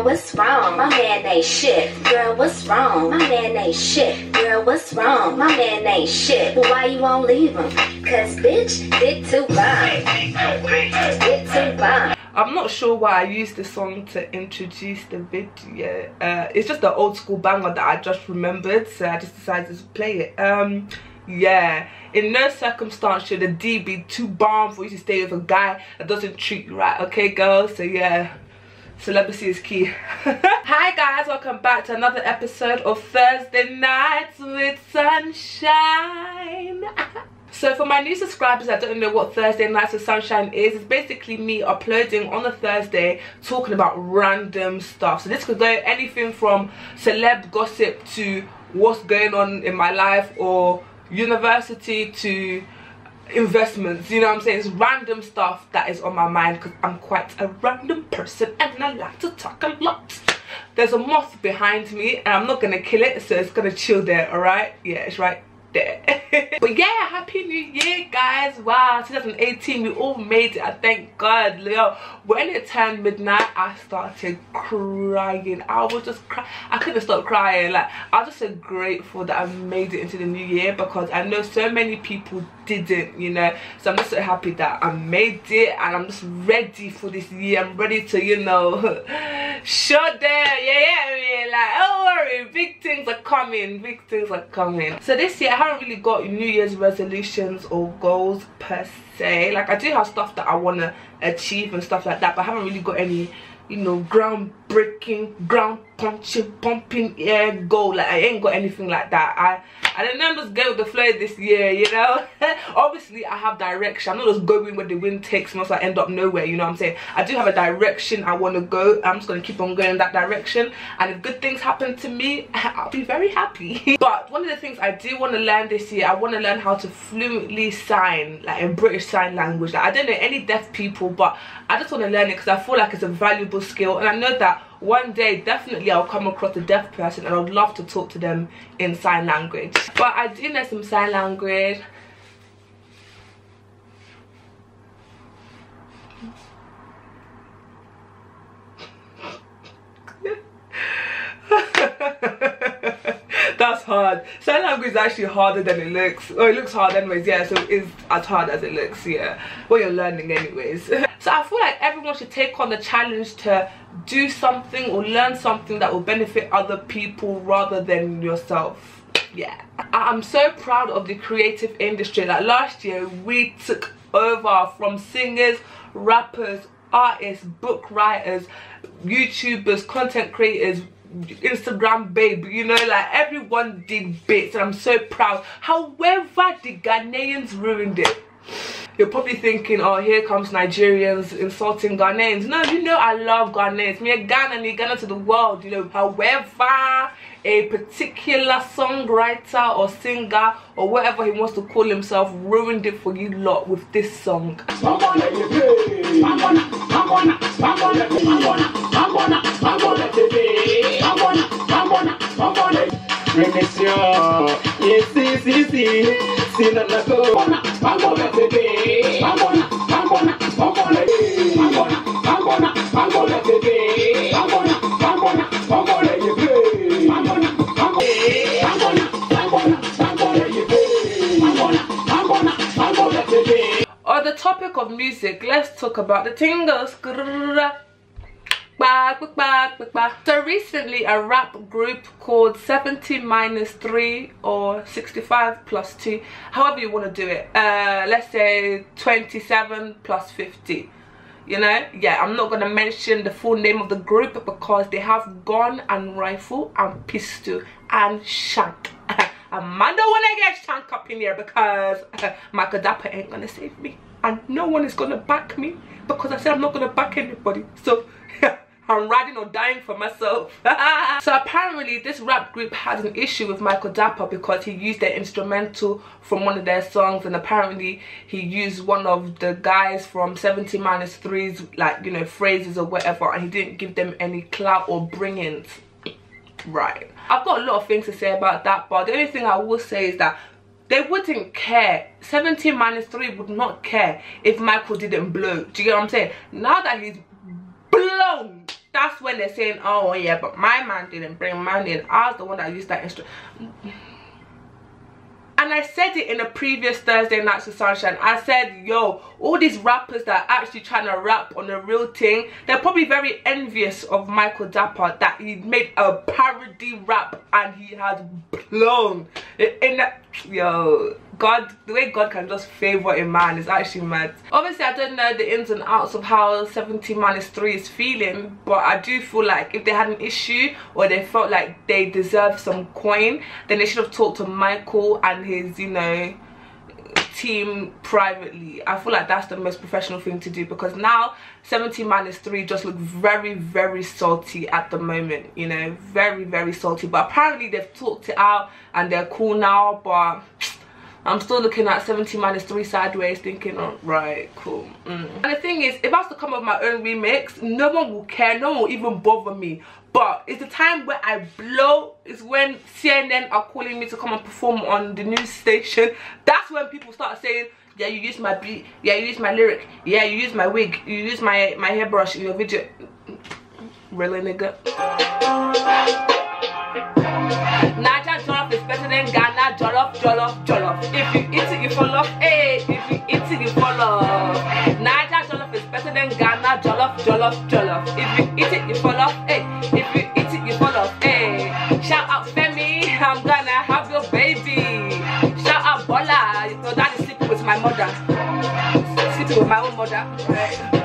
Girl, what's wrong? My man ain't shit. Girl, what's wrong? My man ain't shit. Girl, what's wrong? My man ain't shit. But why you won't leave him? Cause bitch, dick too bomb. Dick too bomb. I'm not sure why I used the song to introduce the video. It's just an old school banger that I just remembered, so I just decided to play it. Yeah, in no circumstance should a D be too bomb for you to stay with a guy that doesn't treat you right, okay girls? So yeah, celibacy is key. Hi guys, welcome back to another episode of Thursday Nights with Sunshine. So for my new subscribers that don't know what Thursday Nights with Sunshine is, it's basically me uploading on a Thursday talking about random stuff. So this could go anything from celeb gossip to what's going on in my life or university to investments, you know what I'm saying? It's random stuff that is on my mind because I'm quite a random person and I like to talk a lot. There's a moth behind me and I'm not gonna kill it, so it's gonna chill there, alright? Yeah, it's right there. But yeah, happy new year guys. Wow, 2018, we all made it. I thank God. Leo, when it turned midnight I started crying. I was just crying. I couldn't stop crying. Like, I'm just so grateful that I made it into the new year because I know so many people didn't, you know. So I'm just so happy that I made it and I'm just ready for this year. I'm ready to, you know, shut down. Yeah, like, don't worry, big things are coming. Big things are coming. So this year I haven't really got New Year's resolutions or goals per se. Like, I do have stuff that I want to achieve and stuff like that, but I haven't really got any, you know, groundbreaking, ground punching, pumping air goal. Like, I ain't got anything like that. I don't know, I'm just going with the flow this year, you know. Obviously I have direction. I'm not just going where the wind takes me, so I end up nowhere, you know what I'm saying? I do have a direction I want to go. I'm just going to keep on going in that direction, and if good things happen to me I'll be very happy. But one of the things I do want to learn this year, I want to learn how to fluently sign, like in British Sign Language. Like, I don't know any deaf people, but I just want to learn it because I feel like it's a valuable skill, and I know that one day definitely I'll come across a deaf person and I'd love to talk to them in sign language. But I do know some sign language. That's hard. Sign language is actually harder than it looks. Oh, it looks hard anyways, yeah, so it is as hard as it looks, yeah. Well, you're learning anyways. So I feel like everyone should take on the challenge to do something or learn something that will benefit other people rather than yourself. Yeah. I'm so proud of the creative industry. Like, last year we took over from singers, rappers, artists, book writers, YouTubers, content creators, Instagram babe, you know, like everyone did bits and I'm so proud. However, the Ghanaians ruined it. You're probably thinking, oh, here comes Nigerians insulting Ghanaians. No, you know I love Ghanaians. Me a Ghanaian, Ghana to the world, you know. However, a particular songwriter or singer or whatever he wants to call himself ruined it for you lot with this song. On the topic of music, let's talk about the tingles. So recently a rap group called 70-3 or 65+2, however you want to do it, let's say 27+50, you know. Yeah, I'm not going to mention the full name of the group because they have gun and rifle and pistol and shank. Amanda wanna get shank up in here because Michael Dapaah ain't gonna save me and no one is gonna back me because I said I'm not gonna back anybody, so I'm riding or dying for myself. So apparently this rap group had an issue with Michael Dapaah because he used their instrumental from one of their songs, and apparently he used one of the guys from 70-3's, like, you know, phrases or whatever, and he didn't give them any clout or bring-ins. Right. I've got a lot of things to say about that, but the only thing I will say is that they wouldn't care. 70-3 would not care if Michael didn't blow. Do you get what I'm saying? Now that he's blown, that's when they're saying, oh yeah, but my man didn't bring mine in. I was the one that used that instrument. And I said it in the previous Thursday Nights with Sunshine. I said, yo, all these rappers that are actually trying to rap on the real thing, they're probably very envious of Michael Dapaah that he made a parody rap and he has blown. Yo, God, the way God can just favour a man is actually mad. Obviously, I don't know the ins and outs of how 70-3 is feeling, but I do feel like if they had an issue or they felt like they deserved some coin, then they should have talked to Michael and his, you know, team privately. I feel like that's the most professional thing to do, because now 70-3 just look very, very salty at the moment, you know, very, very salty. But apparently they've talked it out and they're cool now, but I'm still looking at 70-3 sideways thinking, oh, right, cool. And the thing is, if I was to come up with my own remix, no one will care, no one will even bother me. But it's the time where I blow, is when CNN are calling me to come and perform on the news station. That's when people start saying, yeah, you used my beat, yeah, you used my lyric, yeah, you used my wig, you used my hairbrush in your video. Really, nigga? Naija jollof is better than Ghana jollof, jollof, jollof. If you eat it, you fall off. Hey, if you eat it, you fall off. Naija jollof is better than Ghana jollof, jollof, jollof. If you eat it, you fall off. Hey, if you eat it, you fall off. Hey, shout out Femi, I'm gonna have your baby. Shout out Bola, your dad is sleeping with my mother. Sleeping with my own mother. Right.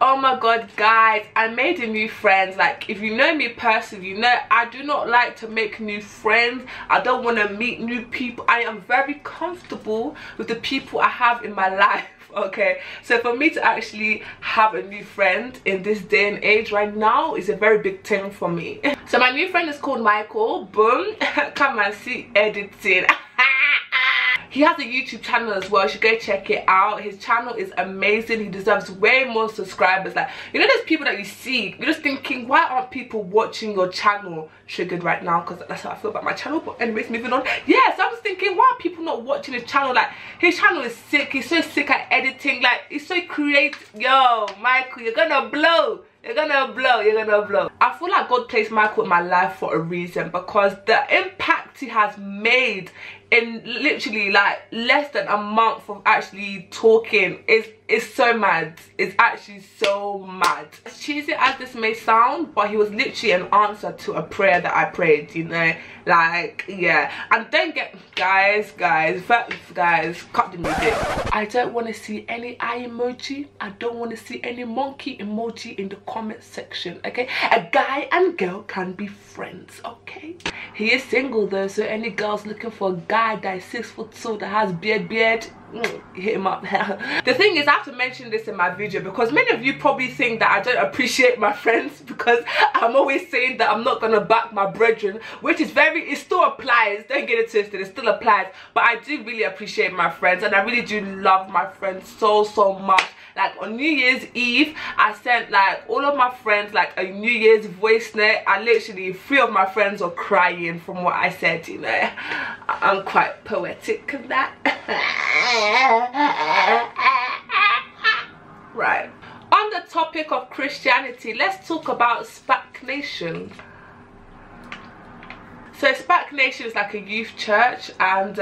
Oh my God, guys, I made a new friend. Like, if you know me personally, you know I do not like to make new friends. I don't want to meet new people. I am very comfortable with the people I have in my life, okay? So for me to actually have a new friend in this day and age right now is a very big thing for me. So my new friend is called Michael. Boom. Come and see editing. He has a YouTube channel as well. You should go check it out. His channel is amazing. He deserves way more subscribers. Like, you know, there's people that you see, you're just thinking, why aren't people watching your channel? Triggered right now, because that's how I feel about my channel. But anyways, moving on. Yeah, so I'm just thinking, why are people not watching his channel? Like, his channel is sick. He's so sick at editing. Like, he's so creative. Yo, Michael, you're gonna blow. You're gonna blow, you're gonna blow. I feel like God placed Michael in my life for a reason, because the impact he has made in literally like less than a month of actually talking is so mad. It's actually so mad. As cheesy as this may sound, but he was literally an answer to a prayer that I prayed, you know? Like, yeah. And don't get, guys, cut the music. I don't want to see any eye emoji. I don't want to see any monkey emoji in the comment section, okay? A guy and girl can be friends, okay? He is single though, so any girls looking for a guy that is 6'2", that has beard, hit him up. The thing is, I have to mention this in my video, because many of you probably think that I don't appreciate my friends, because I'm always saying that I'm not gonna back my brethren, which is very, it still applies, don't get it twisted, it still applies. But I do really appreciate my friends, and I really do love my friends so much. Like, on New Year's Eve, I sent like all of my friends like a New Year's voice note, and literally 3 of my friends were crying from what I said, you know. I'm quite poetic of that. Right, on the topic of Christianity, let's talk about SPAC Nation. So SPAC Nation is like a youth church, and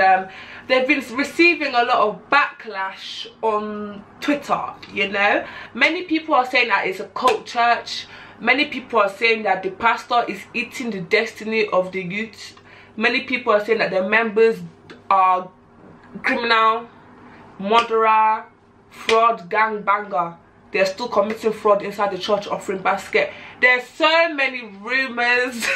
they've been receiving a lot of backlash on Twitter, you know. Many people are saying that it's a cult church. Many people are saying that the pastor is eating the destiny of the youth. Many people are saying that the members are criminal, murderer, fraud, gangbanger. They're still committing fraud inside the church offering basket. There's so many rumors.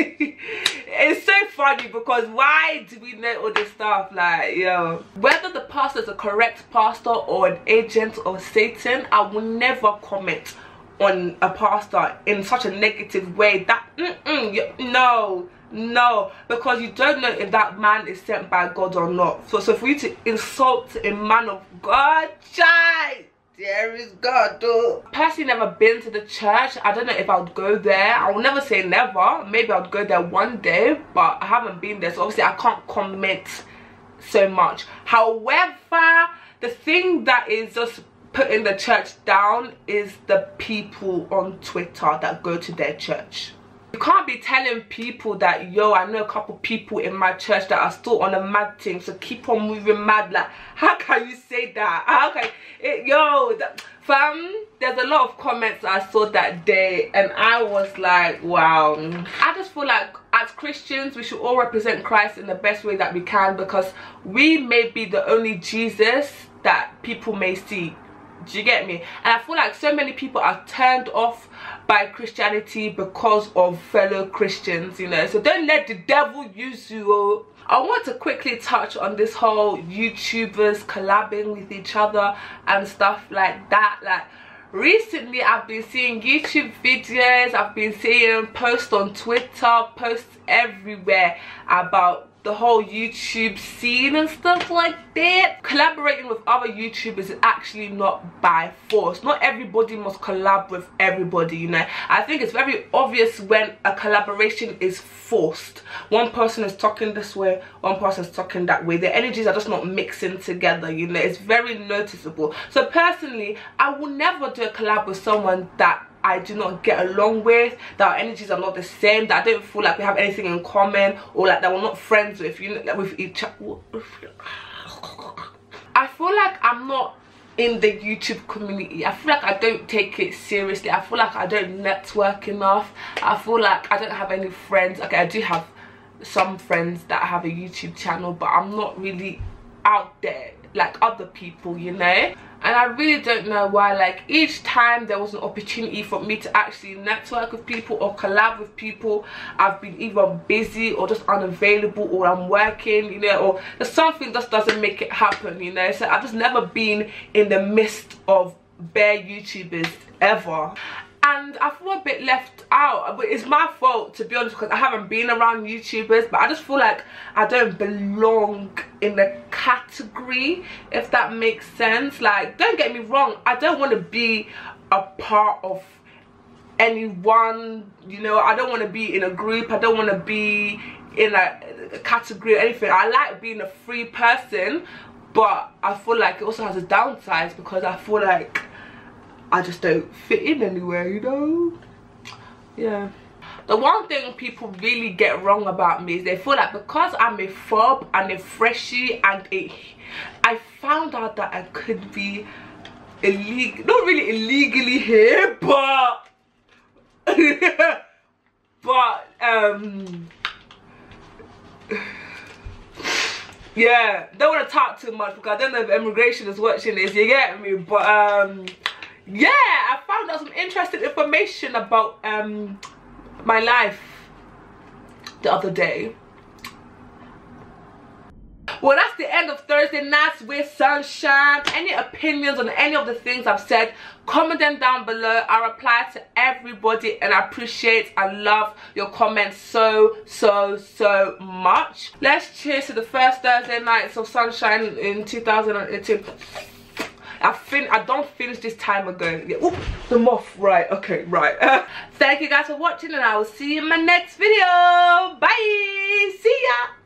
It's so funny, because why do we know all this stuff? Like, yo, whether the pastor is a correct pastor or an agent of Satan, I will never comment on a pastor in such a negative way. That no, because you don't know if that man is sent by God or not. So for you to insult a man of God, child, there is God, though. Personally, never been to the church. I don't know if I would go there. I will never say never. Maybe I would go there one day, but I haven't been there, so obviously I can't comment so much. However, the thing that is just putting the church down is the people on Twitter that go to their church. You can't be telling people that, yo, I know a couple people in my church that are still on a mad thing, so keep on moving mad. Like, how can you say that? How can it, yo, that, fam? There's a lot of comments I saw that day, and I was like, wow. I just feel like as Christians, we should all represent Christ in the best way that we can, because we may be the only Jesus that people may see. Do you get me? And I feel like so many people are turned off by Christianity because of fellow Christians, you know. So don't let the devil use you. I want to quickly touch on this whole YouTubers collabing with each other and stuff like that. Like, recently I've been seeing YouTube videos, I've been seeing posts on Twitter, posts everywhere about the whole YouTube scene and stuff like that. Collaborating with other YouTubers is actually not by force. Not everybody must collab with everybody, you know. I think it's very obvious when a collaboration is forced. One person is talking this way, one person is talking that way. Their energies are just not mixing together, you know. It's very noticeable. So personally, I will never do a collab with someone that I do not get along with, that our energies are not the same, that I don't feel like we have anything in common, or like that we're not friends with, you know, like with each other. I feel like I'm not in the YouTube community. I feel like I don't take it seriously. I feel like I don't network enough. I feel like I don't have any friends. Okay, I do have some friends that have a YouTube channel, but I'm not really out there like other people, you know. And I really don't know why, like, each time there was an opportunity for me to actually network with people or collab with people, I've been either busy or just unavailable, or I'm working, you know, or there's something just doesn't make it happen, you know. So I've just never been in the midst of bare YouTubers ever, and I feel a bit left out. But it's my fault, to be honest, because I haven't been around YouTubers, but I just feel like I don't belong in the category, if that makes sense. Like, don't get me wrong, I don't want to be a part of anyone, you know. I don't want to be in a group, I don't want to be in a category or anything. I like being a free person, but I feel like it also has a downside, because I feel like I just don't fit in anywhere, you know. Yeah. The one thing people really get wrong about me is they feel like because I'm a fob and a freshie and a... I found out that I could be illegal, not really illegally here, but yeah, don't want to talk too much because I don't know if immigration is watching this, you get me, but yeah, I found out some interesting information about my life the other day. Well, that's the end of Thursday Nights with Sunshine. Any opinions on any of the things I've said, comment them down below. I reply to everybody, and I appreciate and love your comments so much. Let's cheers to the first Thursday Nights of Sunshine in 2018. I don't finish this time ago. Yeah. Ooh, the moth. Right. Okay. Right. Thank you guys for watching, and I will see you in my next video. Bye. See ya.